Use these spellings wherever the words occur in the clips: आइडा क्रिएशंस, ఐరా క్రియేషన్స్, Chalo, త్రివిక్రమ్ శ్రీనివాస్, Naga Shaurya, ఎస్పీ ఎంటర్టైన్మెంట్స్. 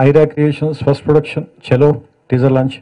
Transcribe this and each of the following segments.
आइडा क्रिएशंस first production Chalo teaser launch.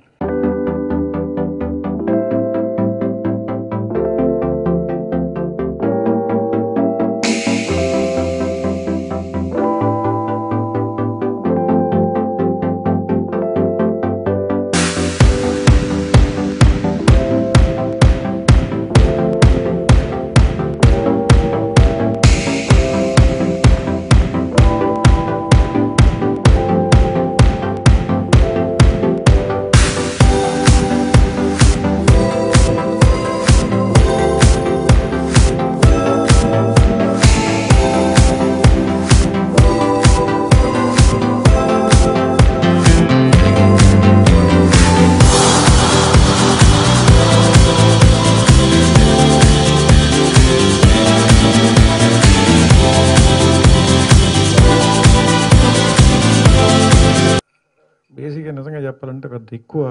బేసిక్గా నిజంగా చెప్పాలంటే పెద్ద ఎక్కువ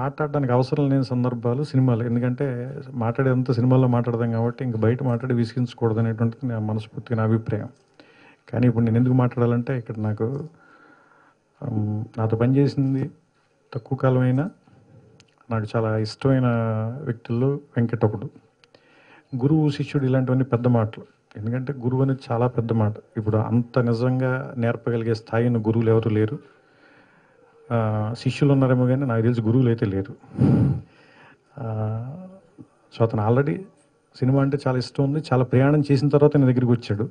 మాట్లాడడానికి అవసరం లేని సందర్భాలు సినిమాలు, ఎందుకంటే మాట్లాడేదంతా సినిమాల్లో మాట్లాడదాం కాబట్టి ఇంక బయట మాట్లాడి విసిగించకూడదు అనేటువంటిది నా మనస్ఫూర్తిగా నా అభిప్రాయం. కానీ ఇప్పుడు నేను ఎందుకు మాట్లాడాలంటే ఇక్కడ నాతో పనిచేసింది తక్కువ కాలమైనా నాకు చాలా ఇష్టమైన వ్యక్తుల్లో వెంకట్ ఒకడు. గురువు శిష్యుడు ఇలాంటివన్నీ పెద్ద మాటలు, ఎందుకంటే గురువు అనేది చాలా పెద్ద మాట. ఇప్పుడు అంత నిజంగా నేర్పగలిగే స్థాయిని గురువులు ఎవరు లేరు, శిష్యులు ఉన్నారేమో కానీ నాకు తెలిసి గురువులు అయితే లేరు. సో అతను ఆల్రెడీ సినిమా అంటే చాలా ఇష్టం ఉంది, చాలా ప్రయాణం చేసిన తర్వాత నా దగ్గరికి వచ్చాడు.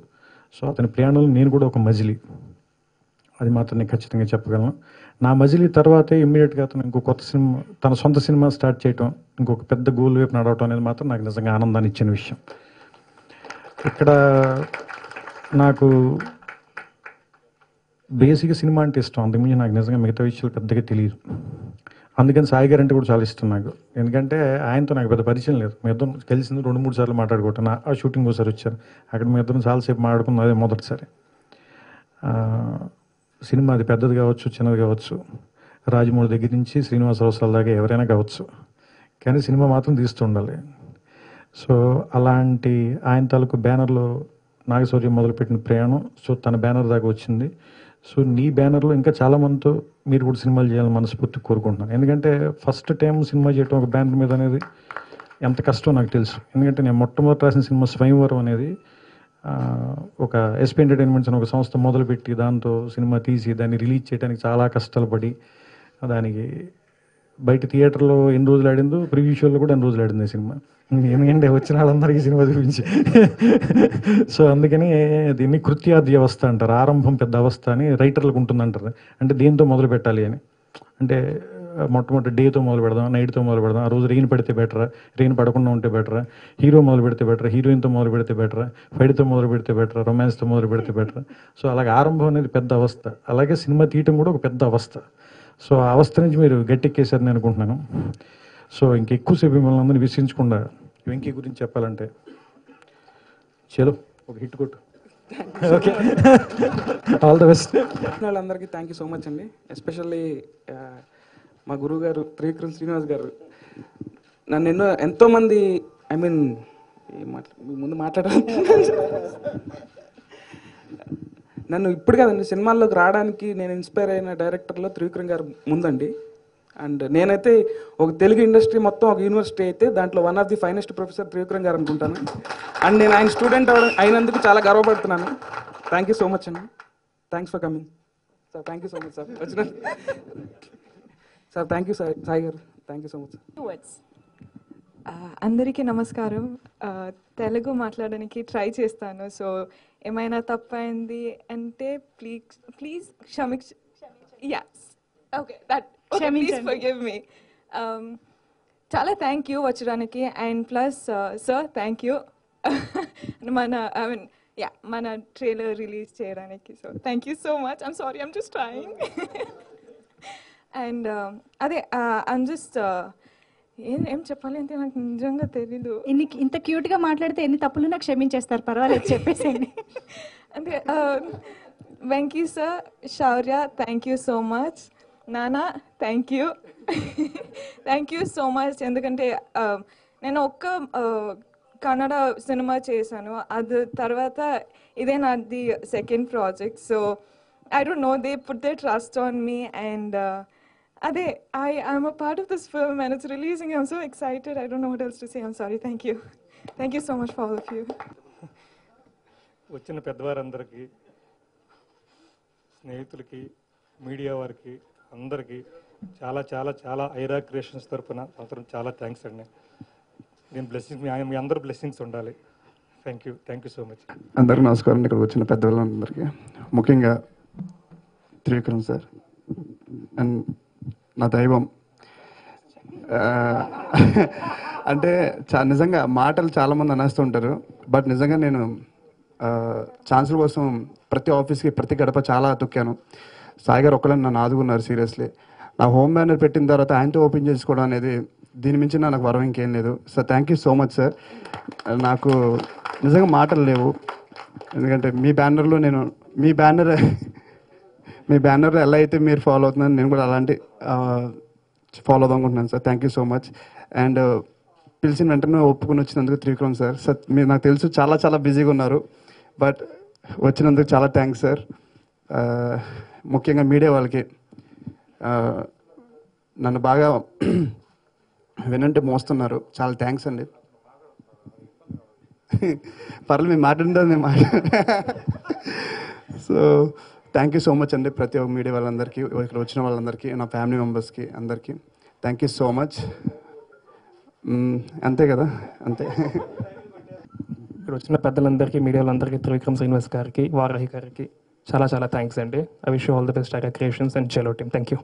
సో అతని ప్రయాణంలో నేను కూడా ఒక మజిలీ, అది మాత్రం నేను ఖచ్చితంగా చెప్పగలను. నా మజిలీ తర్వాతే ఇమ్మీడియట్గా అతను ఇంకో కొత్త సినిమా, తన సొంత సినిమా స్టార్ట్ చేయటం, ఇంకొక పెద్ద గోల్ వైపు నడవటం అనేది మాత్రం నాకు నిజంగా ఆనందాన్ని ఇచ్చిన విషయం. ఇక్కడ నాకు బేసిక్గా సినిమా అంటే ఇష్టం, అందుకు నాకు నిజంగా మిగతా విషయాలు పెద్దగా తెలియదు. అందుకని సాయి గారు అంటే కూడా చాలా ఇష్టం నాకు, ఎందుకంటే ఆయనతో నాకు పెద్ద పరిచయం లేదు. మీ ఇద్దరం కలిసింది 2-3 సార్లు మాట్లాడుకుంటాను. ఆ షూటింగ్ ఒకసారి వచ్చారు, అక్కడ మీ ఇద్దరం చాలాసేపు మాట్లాడుకున్నాం, అదే మొదటిసారి. సినిమా అది పెద్దది కావచ్చు, చిన్నది కావచ్చు, రాజమౌళి దగ్గర నుంచి శ్రీనివాసరావు దాకా ఎవరైనా కావచ్చు, కానీ సినిమా మాత్రం తీస్తూ ఉండాలి. సో అలాంటి ఆయన తాలూకు బ్యానర్లో నాగశౌర్యం మొదలుపెట్టిన ప్రయాణం సో తన బ్యానర్ దాకా వచ్చింది. సో నీ బ్యానర్లో ఇంకా చాలామందితో మీరు కూడా సినిమాలు చేయాలని మనస్ఫూర్తి కోరుకుంటున్నాను, ఎందుకంటే ఫస్ట్ టైం సినిమా చేయడం ఒక బ్యానర్ మీద అనేది ఎంత కష్టం నాకు తెలుసు. ఎందుకంటే నేను మొట్టమొదటి రాసిన సినిమా స్వయంవరం అనేది ఒక ఎస్పీ ఎంటర్టైన్మెంట్స్ అని ఒక సంస్థ మొదలుపెట్టి దాంతో సినిమా తీసి దాన్ని రిలీజ్ చేయడానికి చాలా కష్టాలు పడి, దానికి బయట థియేటర్లో ఎన్ని రోజులు ఆడిందో, ప్రివ్యూ షోలో కూడా ఎన్ని రోజులు ఆడింది సినిమా, ఏమిటంటే వచ్చిన వాళ్ళందరికీ సినిమా చూపించి. సో అందుకని దీన్ని కృత్యాది అవస్థ అంటారు, ఆరంభం పెద్ద అవస్థ అని రైటర్లకు ఉంటుందంటారు. అంటే దీంతో మొదలు పెట్టాలి అని, అంటే మొట్టమొదటి డేతో మొదలు పెడదాం, నైట్తో మొదలు పెడదాం, ఆ రోజు రెయిన్ పడితే బెటరా, రెయిన్ పడకుండా ఉంటే బెటరా, హీరో మొదలు పెడితే బెటరా, హీరోయిన్తో మొదలు పెడితే బెటరా, ఫైట్తో మొదలు పెడితే బెటరా, రొమాన్స్తో మొదలు పెడితే బెటరా. సో అలాగే ఆరంభం అనేది పెద్ద అవస్థ, అలాగే సినిమా తీయటం కూడా ఒక పెద్ద అవస్థ. సో ఆ అవస్థ నుంచి మీరు గట్టెక్కేశారని అనుకుంటున్నాను. సో ఇంకెక్కువసేపు మిమ్మల్ని అందరినీ విశ్వించకుండా వెంకీ గురించి చెప్పాలంటే చలో ఒక హిట్ కొట్టు. Okay, all the best. వాళ్ళందరికీ థ్యాంక్ యూ సో మచ్ అండి. ఎస్పెషల్లీ మా గురువు గారు త్రివిక్రమ్ శ్రీనివాస్ గారు నన్ను ఎంతోమంది ఐ మీన్ ముందు మాట్లాడాలి, నన్ను ఇప్పుడు కాదండి సినిమాల్లోకి రావడానికి నేను ఇన్స్పైర్ అయిన డైరెక్టర్లో త్రివిక్రమ్ గారు ముందండి. అండ్ నేనైతే ఒక తెలుగు ఇండస్ట్రీ మొత్తం ఒక యూనివర్సిటీ అయితే దాంట్లో 1 of the finest professor Trivikram గారు అనుకుంటాను. అండ్ నేను ఆయన స్టూడెంట్ అయినందుకు చాలా గర్వపడుతున్నాను. థ్యాంక్ యూ సో మచ్ అండి, thanks for coming sir. Thank you so much sir వచ్చిన sir. Thank you sir, Sai గారు thank you so much sir. అందరికీ నమస్కారం. తెలుగు మాట్లాడడానికి ట్రై చేస్తాను, సో ఏమైనా తప్పైంది అంటే ప్లీజ్ క్షమించండి. చాలా థ్యాంక్ యూ వచ్చడానికి, and plus sir thank you మన ట్రైలర్ రిలీజ్ చేయడానికి. So thank you so much. I'm sorry, I'm just trying. And అదే ఐమ్ జస్ట్ ఏం చెప్పాలి అంటే నాకు నిజంగా తెలీదు. ఇంత క్యూట్గా మాట్లాడితే ఎన్ని తప్పులు నాకు క్షమించేస్తారు, పర్వాలేదు చెప్పేసేయండి. అంటే Venky sir, Shaurya thank you so much, నానా thank you, thank you so much. ఎందుకంటే నేను ఒక్క కన్నడ సినిమా చేశాను, అది తర్వాత ఇదే నాది second project. So I don't know, they put their trust on me, and I'm a part of this film and it's releasing. I'm so excited. I don't know what else to say. I'm sorry. Thank you. Thank you so much for all of you. వచ్చిన పెద్దవారందరికీ స్నేహితులకి media వారికి అందరికీ చాలా చాలా చాలా ఐరా క్రియేషన్స్ తరపున మాత్రం చాలా థాంక్స్ అండి. దీని బ్లెస్సింగ్స్ మీ అందరి బ్లెస్సింగ్స్ ఉండాలి. Thank you so much. అందరికీ నమస్కారం. ఇక్కడ వచ్చిన పెద్దవాళ్ళందరికీ ముఖ్యంగా త్రివిక్రమ్ సార్ అండ్ నా దైవం. అంటే నిజంగా మాటలు చాలామంది అనేస్తుంటారు, బట్ నిజంగా నేను ఛాన్సుల కోసం ప్రతి ఆఫీస్కి ప్రతి గడప చాలా తొక్కాను. సాయి గారు ఒక్కళ్ళని నన్ను ఆదుకున్నారు. సీరియస్లీ నా హోమ్ బ్యానర్ పెట్టిన తర్వాత ఆయనతో ఓపెన్ చేసుకోవడం అనేది దీని మించి నాకు వరం ఇంకేం లేదు. Sir thank you so much sir. నాకు నిజంగా మాటలు లేవు, ఎందుకంటే మీ బ్యానర్లో ఎలా అయితే మీరు ఫాలో అవుతున్నాను నేను కూడా అలాంటి ఫాలో అవుదాం అనుకుంటున్నాను sir. Thank you so much. And పిలిచిన వెంటనే ఒప్పుకుని వచ్చినందుకు త్రివిక్రమ్ సార్, సార్ మీరు నాకు తెలుసు చాలా చాలా బిజీగా ఉన్నారు, బట్ వచ్చినందుకు చాలా థ్యాంక్స్ సార్. ముఖ్యంగా మీడియా వాళ్ళకి నన్ను బాగా వినంటే మోస్తున్నారు, చాలా థ్యాంక్స్ అండి. పర్లేదు మేము మాట్లాడిందని నేను so thank you so much అండి ప్రతి ఒక్క మీడియా వాళ్ళందరికీ, ఇక్కడ వచ్చిన వాళ్ళందరికీ, నా ఫ్యామిలీ మెంబర్స్కి అందరికీ థ్యాంక్ యూ సో మచ్. అంతే కదా, అంతే. ఇక్కడ వచ్చిన పెద్దలందరికీ మీడియా వాళ్ళందరికీ త్రివిక్రమ్ శ్రీనివాస్ గారికి వారాహి గారికి చాలా చాలా థ్యాంక్స్ అండి. I wish you all the best ఐరా క్రియేషన్స్ and Chalo team. Thank you.